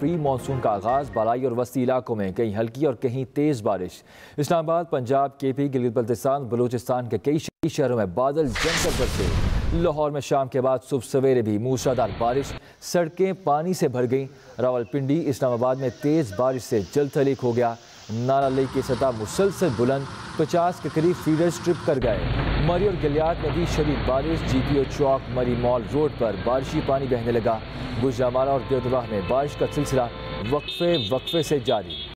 Pre monsoon का आगाज़ बालाई और वस्ती इलाकों में कहीं हल्की और कहीं तेज़ बारिश। इस्लामाबाद, पंजाब, केपी, गिलगित बल्तिस्तान, बलूचिस्तान के कई शहरों में बादल जमकर बरसे। लाहौर में शाम के बाद सुबह सवेरे भी मूसलाधार बारिश, सड़कें पानी से भर गईं। रावलपिंडी, इस्लामाबाद में तेज़ बारिश से जलथल लीक हो गया। नाला लेक की सतह मुसलसल बुलंद, 50 के करीब फीडर ट्रिप कर गए। मरी और गलियात में भी शदीद बारिश। GPO चौक, मरी मॉल रोड पर बारिशी पानी बहने लगा। गुजरांवाला और देवदराह में बारिश का सिलसिला वक्फे से जारी।